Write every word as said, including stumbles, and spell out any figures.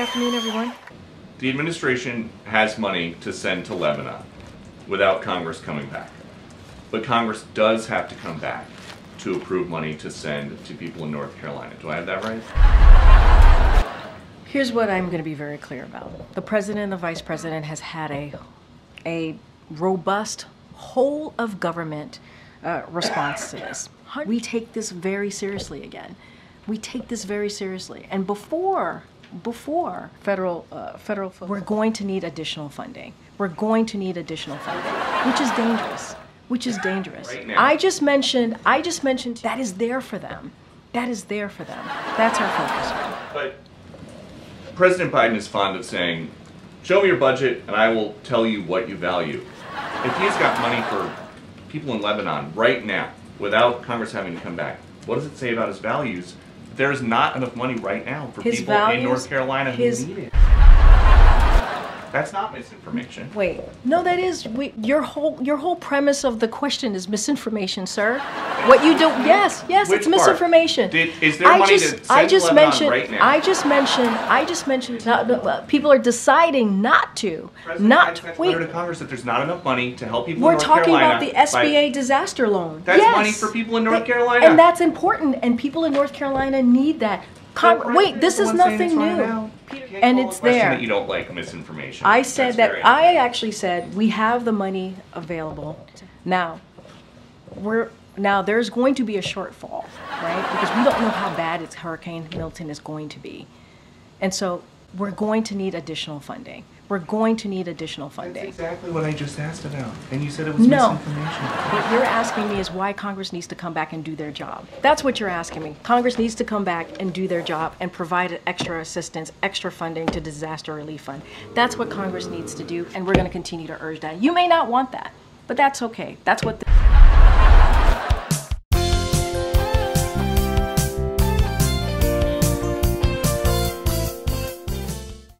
afternoon, everyone. The administration has money to send to Lebanon without Congress coming back. But Congress does have to come back to approve money to send to people in North Carolina. Do I have that right? Here's what I'm going to be very clear about. The president and the vice president has had a, a robust whole of government uh, response to this. We take this very seriously again. We take this very seriously. And before, before federal, uh, federal funding, we're going to need additional funding. We're going to need additional funding, which is dangerous. Which is dangerous. Right now. I just mentioned, I just mentioned that is there for them. That is there for them. That's our focus. But President Biden is fond of saying, show me your budget and I will tell you what you value. If he's got money for people in Lebanon right now, without Congress having to come back, what does it say about his values? There is not enough money right now for his people values, in North Carolina who his... need it. That's not misinformation. Wait, no, that is we, your whole your whole premise of the question is misinformation, sir. What you do? Yes, yes, Which it's misinformation. Did, is there I money just, to send to Lebanon right now? I just mentioned. I just mentioned. I just mentioned. People are deciding not to, President not to wait. To Congress that there's not enough money to help people. We're in North talking Carolina about the S B A by, disaster loan. That's yes, money for people in North that, Carolina, and that's important. And people in North Carolina need that. Con wait, this is nothing new. And it's there. That you don't like misinformation. I said that, I actually said we have the money available. Now, we're, now there's going to be a shortfall, right? Because we don't know how bad it's Hurricane Milton is going to be. And so we're going to need additional funding. We're going to need additional funding. That's exactly what I just asked about. And you said it was no. misinformation. What you're asking me is why Congress needs to come back and do their job. That's what you're asking me. Congress needs to come back and do their job and provide extra assistance, extra funding to disaster relief fund. That's what Congress needs to do, and we're going to continue to urge that. You may not want that, but that's okay. That's what the